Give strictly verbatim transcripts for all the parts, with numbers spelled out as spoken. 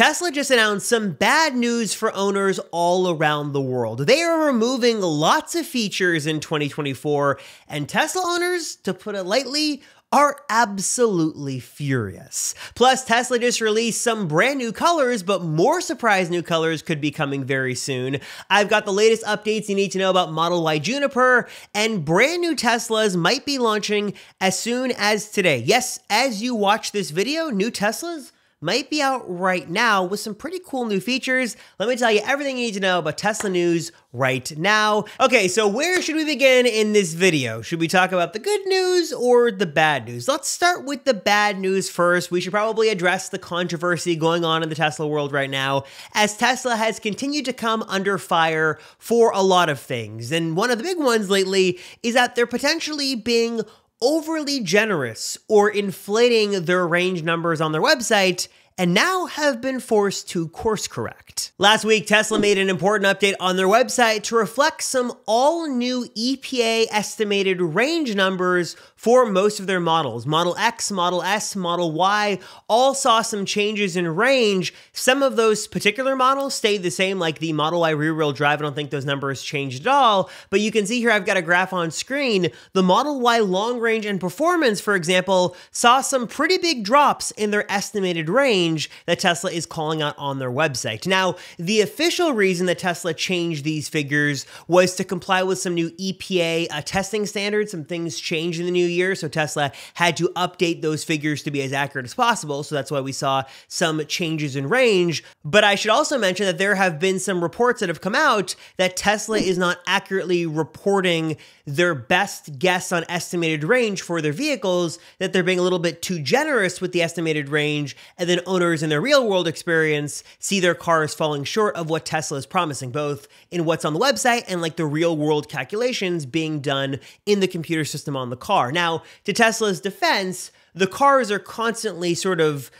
Tesla just announced some bad news for owners all around the world. They are removing lots of features in twenty twenty-four, and Tesla owners, to put it lightly, are absolutely furious. Plus, Tesla just released some brand new colors, but more surprise new colors could be coming very soon. I've got the latest updates you need to know about Model Y Juniper, and brand new Teslas might be launching as soon as today. Yes, as you watch this video, new Teslas might be out right now with some pretty cool new features. Let me tell you everything you need to know about Tesla news right now. Okay, so where should we begin in this video? Should we talk about the good news or the bad news? Let's start with the bad news first. We should probably address the controversy going on in the Tesla world right now, as Tesla has continued to come under fire for a lot of things. And one of the big ones lately is that they're potentially being overly generous or inflating their range numbers on their website, and now have been forced to course correct. Last week, Tesla made an important update on their website to reflect some all new E P A estimated range numbers for most of their models. Model X, Model S, Model Y all saw some changes in range. Some of those particular models stayed the same, like the Model Y rear-wheel drive. I don't think those numbers changed at all, but you can see here I've got a graph on screen. The Model Y long range and performance, for example, saw some pretty big drops in their estimated range that Tesla is calling out on their website. Now, the official reason that Tesla changed these figures was to comply with some new E P A uh, testing standards. Some things changed in the new year, so Tesla had to update those figures to be as accurate as possible, so that's why we saw some changes in range. But I should also mention that there have been some reports that have come out that Tesla is not accurately reporting their best guess on estimated range for their vehicles, that they're being a little bit too generous with the estimated range, and then owners in their real-world experience see their cars falling short of what Tesla is promising, both in what's on the website and like the real-world calculations being done in the computer system on the car. Now, to Tesla's defense, the cars are constantly sort of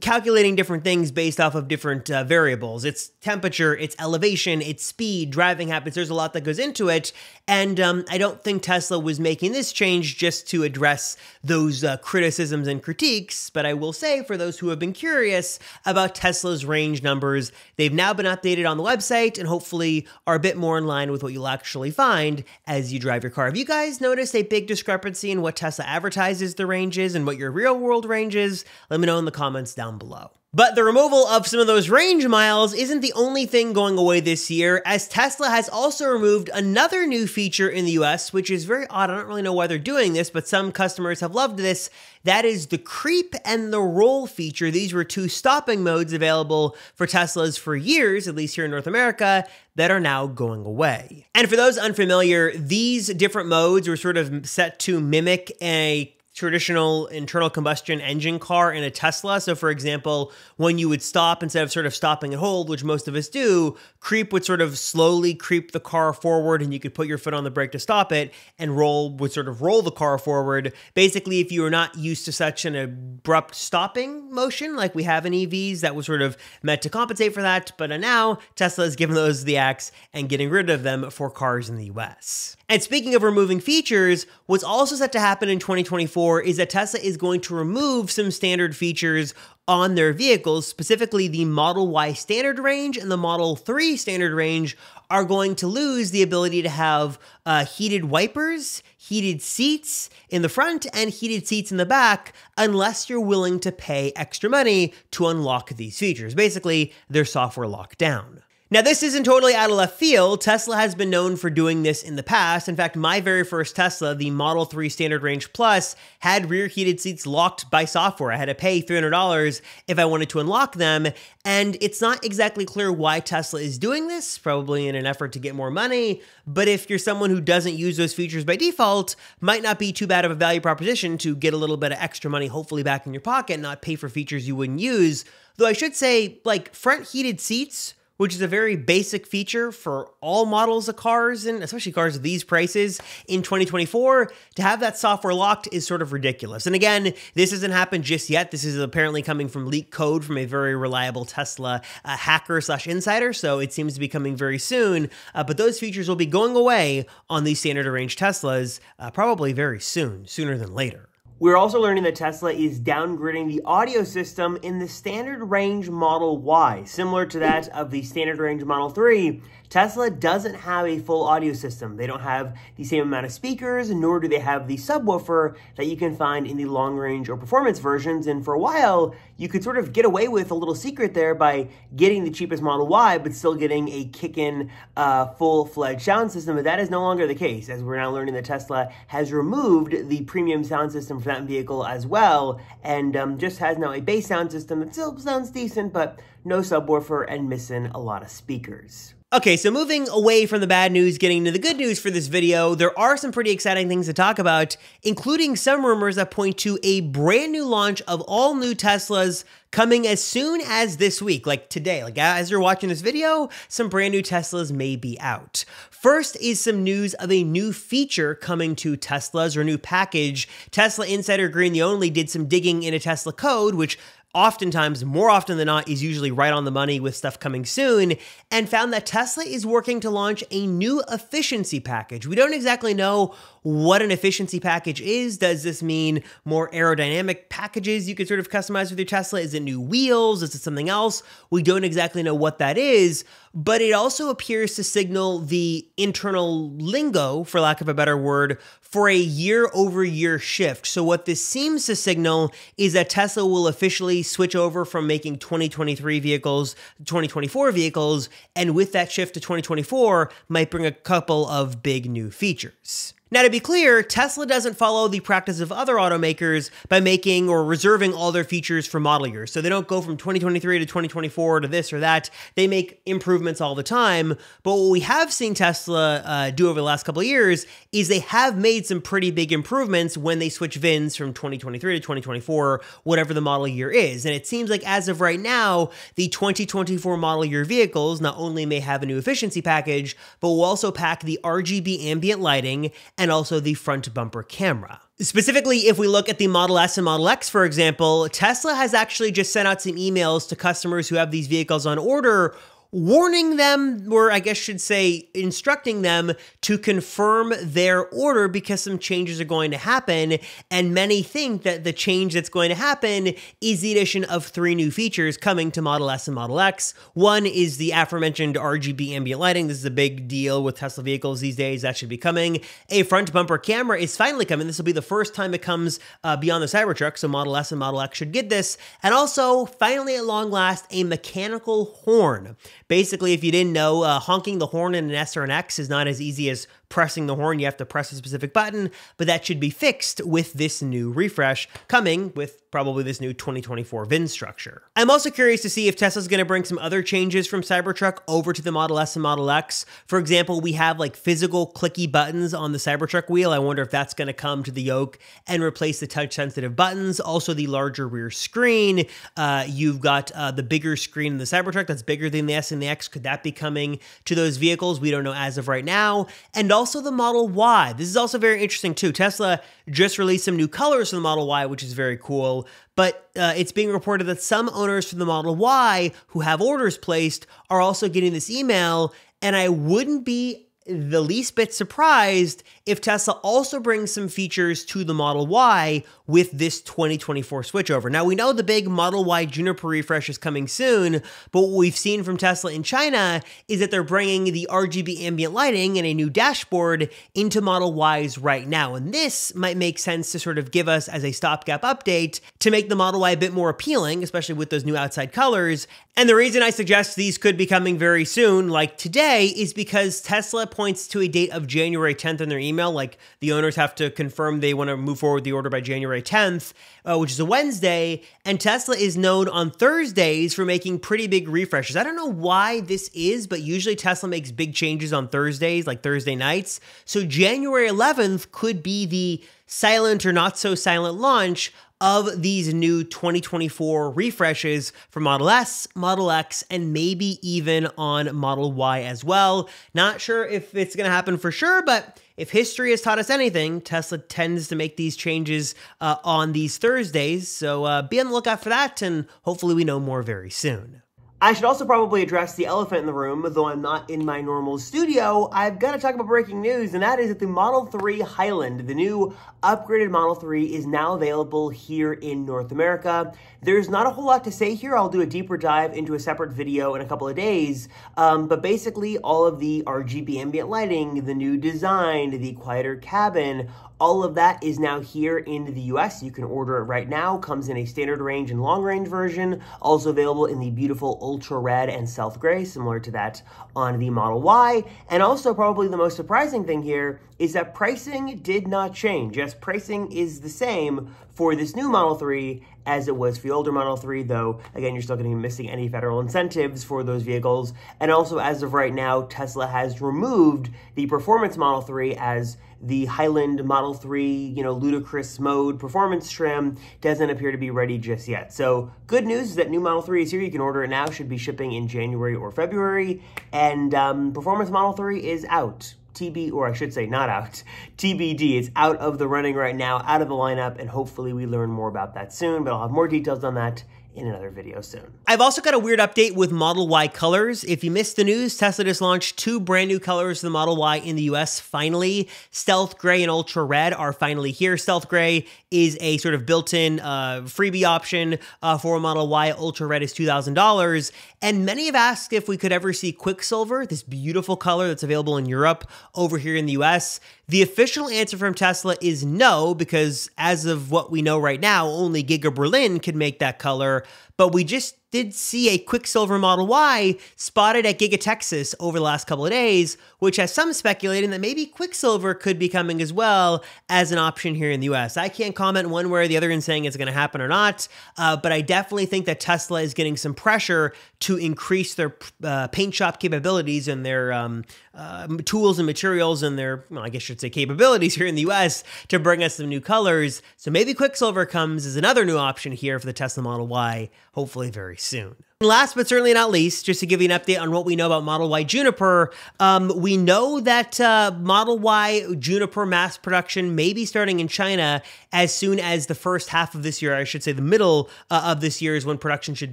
calculating different things based off of different uh, variables. It's temperature, it's elevation, it's speed, driving habits. There's a lot that goes into it. And um, I don't think Tesla was making this change just to address those uh, criticisms and critiques. But I will say, for those who have been curious about Tesla's range numbers, they've now been updated on the website and hopefully are a bit more in line with what you'll actually find as you drive your car. Have you guys noticed a big discrepancy in what Tesla advertises the range is and what your real world range is? Let me know in the comments comments down below. But the removal of some of those range miles isn't the only thing going away this year, as Tesla has also removed another new feature in the U S, which is very odd. I don't really know why they're doing this, but some customers have loved this. That is the creep and the roll feature. These were two stopping modes available for Teslas for years, at least here in North America, that are now going away. And for those unfamiliar, these different modes were sort of set to mimic a traditional internal combustion engine car in a Tesla. So for example, when you would stop, instead of sort of stopping and hold, which most of us do, creep would sort of slowly creep the car forward, and you could put your foot on the brake to stop it, and roll would sort of roll the car forward. Basically, if you were not used to such an abrupt stopping motion like we have in E Vs, that was sort of meant to compensate for that. But now Tesla has given those the axe and getting rid of them for cars in the U S. And speaking of removing features, what's also set to happen in twenty twenty-four is that Tesla is going to remove some standard features on their vehicles. Specifically, the Model Y standard range and the Model three standard range are going to lose the ability to have uh, heated wipers, heated seats in the front, and heated seats in the back, unless you're willing to pay extra money to unlock these features. Basically, they're software locked down. Now, this isn't totally out of left field. Tesla has been known for doing this in the past. In fact, my very first Tesla, the Model three Standard Range Plus, had rear heated seats locked by software. I had to pay three hundred dollars if I wanted to unlock them. And it's not exactly clear why Tesla is doing this, probably in an effort to get more money. But if you're someone who doesn't use those features by default, might not be too bad of a value proposition to get a little bit of extra money, hopefully back in your pocket, and not pay for features you wouldn't use. Though I should say, like, front heated seats, which is a very basic feature for all models of cars, and especially cars at these prices in twenty twenty-four, to have that software locked is sort of ridiculous. And again, this hasn't happened just yet. This is apparently coming from leaked code from a very reliable Tesla uh, hacker slash insider, so it seems to be coming very soon. Uh, but those features will be going away on these standard range Teslas uh, probably very soon, sooner than later. We're also learning that Tesla is downgrading the audio system in the standard range Model Y. Similar to that of the standard range Model three, Tesla doesn't have a full audio system. They don't have the same amount of speakers, nor do they have the subwoofer that you can find in the long range or performance versions. And for a while, you could sort of get away with a little secret there by getting the cheapest Model Y, but still getting a kick-in uh, full-fledged sound system. But that is no longer the case, as we're now learning that Tesla has removed the premium sound system for that vehicle as well, and um, just has now a base sound system that still sounds decent, but no subwoofer and missing a lot of speakers. Okay, so moving away from the bad news, getting into the good news for this video, there are some pretty exciting things to talk about, including some rumors that point to a brand new launch of all new Teslas coming as soon as this week, like today. Like as you're watching this video, some brand new Teslas may be out. First is some news of a new feature coming to Teslas, or new package. Tesla Insider Green, the only, did some digging into Tesla code, which oftentimes, more often than not, is usually right on the money with stuff coming soon, and found that Tesla is working to launch a new efficiency package. We don't exactly know what an efficiency package is. Does this mean more aerodynamic packages you could sort of customize with your Tesla? Is it new wheels? Is it something else? We don't exactly know what that is, but it also appears to signal the internal lingo, for lack of a better word, for a year-over-year shift. So what this seems to signal is that Tesla will officially switch over from making twenty twenty-three vehicles to twenty twenty-four vehicles, and with that shift to twenty twenty-four might bring a couple of big new features. Now, to be clear, Tesla doesn't follow the practice of other automakers by making or reserving all their features for model years. So they don't go from twenty twenty-three to twenty twenty-four to this or that. They make improvements all the time. But what we have seen Tesla uh, do over the last couple of years is they have made some pretty big improvements when they switch V I Ns from twenty twenty-three to twenty twenty-four, whatever the model year is. And it seems like as of right now, the twenty twenty-four model year vehicles not only may have a new efficiency package, but will also pack the R G B ambient lighting and also the front bumper camera. Specifically, if we look at the Model S and Model X, for example, Tesla has actually just sent out some emails to customers who have these vehicles on order, warning them, or I guess should say instructing them, to confirm their order because some changes are going to happen. And many think that the change that's going to happen is the addition of three new features coming to Model S and Model X. One is the aforementioned R G B ambient lighting. This is a big deal with Tesla vehicles these days. That should be coming. A front bumper camera is finally coming. This will be the first time it comes uh, beyond the Cybertruck, so Model S and Model X should get this. And also, finally at long last, a mechanical horn. Basically, if you didn't know, uh, honking the horn in an S or an X is not as easy as pressing the horn. You have to press a specific button, but that should be fixed with this new refresh coming with probably this new twenty twenty-four V I N structure. I'm also curious to see if Tesla's going to bring some other changes from Cybertruck over to the Model S and Model X. For example, we have like physical clicky buttons on the Cybertruck wheel. I wonder if that's going to come to the yoke and replace the touch-sensitive buttons. Also, the larger rear screen. Uh, you've got uh, the bigger screen in the Cybertruck that's bigger than the S and the X. Could that be coming to those vehicles? We don't know as of right now. And also Also the Model Y. This is also very interesting too. Tesla just released some new colors for the Model Y, which is very cool. But uh, it's being reported that some owners for the Model Y who have orders placed are also getting this email. And I wouldn't be the least bit surprised if Tesla also brings some features to the Model Y with this twenty twenty-four switchover. Now, we know the big Model Y Juniper refresh is coming soon, but what we've seen from Tesla in China is that they're bringing the R G B ambient lighting and a new dashboard into Model Ys right now. And this might make sense to sort of give us as a stopgap update to make the Model Y a bit more appealing, especially with those new outside colors. And the reason I suggest these could be coming very soon, like today, is because Tesla points to a date of January tenth in their email. Like, the owners have to confirm they want to move forward with the order by January tenth, uh, which is a Wednesday, and Tesla is known on Thursdays for making pretty big refreshes. I don't know why this is, but usually Tesla makes big changes on Thursdays, like Thursday nights. So January eleventh could be the silent or not so silent launch of these new twenty twenty-four refreshes for Model S, Model X, and maybe even on Model Y as well. Not sure if it's gonna happen for sure, but if history has taught us anything, Tesla tends to make these changes uh, on these Thursdays. So uh, be on the lookout for that, and hopefully we know more very soon. I should also probably address the elephant in the room, though I'm not in my normal studio. I've got to talk about breaking news, and that is that the Model three Highland, the new upgraded Model three, is now available here in North America. There's not a whole lot to say here. I'll do a deeper dive into a separate video in a couple of days, um, but basically all of the R G B ambient lighting, the new design, the quieter cabin, all of that is now here in the U S. You can order it right now. Comes in a standard range and long range version, also available in the beautiful ultra red and stealth gray, similar to that on the Model Y. And also probably the most surprising thing here is that pricing did not change. Yes, pricing is the same for this new Model three as it was for the older Model three, though, again, you're still going to be missing any federal incentives for those vehicles. And also, as of right now, Tesla has removed the performance Model three as the Highland Model three, you know, ludicrous mode performance trim doesn't appear to be ready just yet. So good news is that new Model three is here. You can order it now. Should be shipping in January or February. And um, performance Model three is out. T B, or I should say not out, T B D. It's out of the running right now, out of the lineup, and hopefully we learn more about that soon, but I'll have more details on that in another video soon. I've also got a weird update with Model Y colors. If you missed the news, Tesla just launched two brand new colors of the Model Y in the U S finally. Stealth gray and ultra red are finally here. Stealth gray is a sort of built-in uh, freebie option uh, for Model Y. Ultra red is two thousand dollars. And many have asked if we could ever see Quicksilver, this beautiful color that's available in Europe, over here in the U S. The official answer from Tesla is no, because as of what we know right now, only Giga Berlin could make that color, but we just did see a Quicksilver Model Y spotted at Giga Texas over the last couple of days, which has some speculating that maybe Quicksilver could be coming as well as an option here in the U S. I can't comment one way or the other in saying it's going to happen or not, uh, but I definitely think that Tesla is getting some pressure to increase their uh, paint shop capabilities and their um, uh, tools and materials and their, well, I guess I should say capabilities here in the U S to bring us some new colors. So maybe Quicksilver comes as another new option here for the Tesla Model Y, hopefully very soon. And last but certainly not least, just to give you an update on what we know about Model Y Juniper, um, we know that uh, Model Y Juniper mass production may be starting in China as soon as the first half of this year, I should say the middle uh, of this year is when production should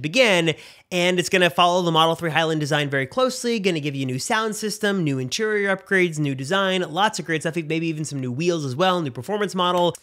begin, and it's going to follow the Model three Highland design very closely, going to give you a new sound system, new interior upgrades, new design, lots of great stuff, maybe even some new wheels as well, new performance model.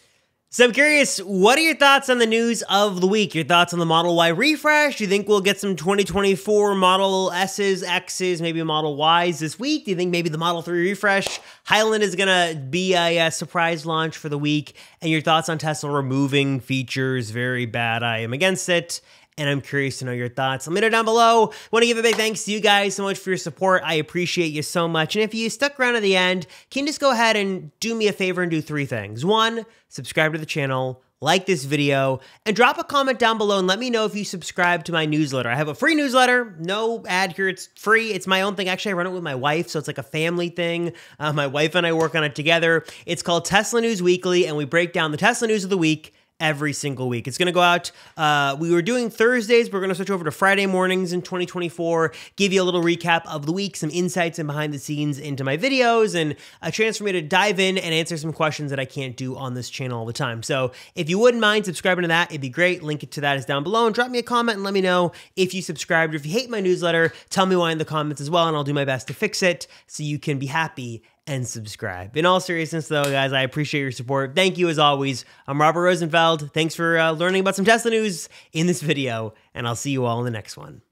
So I'm curious, what are your thoughts on the news of the week? Your thoughts on the Model Y refresh? Do you think we'll get some twenty twenty-four Model S's, X's, maybe Model Y's this week? Do you think maybe the Model three refresh? Highland is going to be a, a surprise launch for the week. And your thoughts on Tesla removing features? Very bad. I am against it. And I'm curious to know your thoughts. Let me know down below. I want to give a big thanks to you guys so much for your support. I appreciate you so much. And if you stuck around to the end, can you just go ahead and do me a favor and do three things? One, subscribe to the channel, like this video, and drop a comment down below and let me know if you subscribe to my newsletter. I have a free newsletter, no ad here, it's free, it's my own thing. Actually, I run it with my wife, so it's like a family thing. Uh, my wife and I work on it together. It's called Tesla News Weekly, and we break down the Tesla news of the week every single week. It's going to go out. Uh, we were doing Thursdays, but we're going to switch over to Friday mornings in twenty twenty-four, give you a little recap of the week, some insights and behind the scenes into my videos, and a chance for me to dive in and answer some questions that I can't do on this channel all the time. So if you wouldn't mind subscribing to that, it'd be great. Link to that is down below, and drop me a comment and let me know if you subscribed, or if you hate my newsletter, tell me why in the comments as well, and I'll do my best to fix it so you can be happy and subscribe. In all seriousness though, guys, I appreciate your support. Thank you as always. I'm Robert Rosenfeld. Thanks for uh, learning about some Tesla news in this video, and I'll see you all in the next one.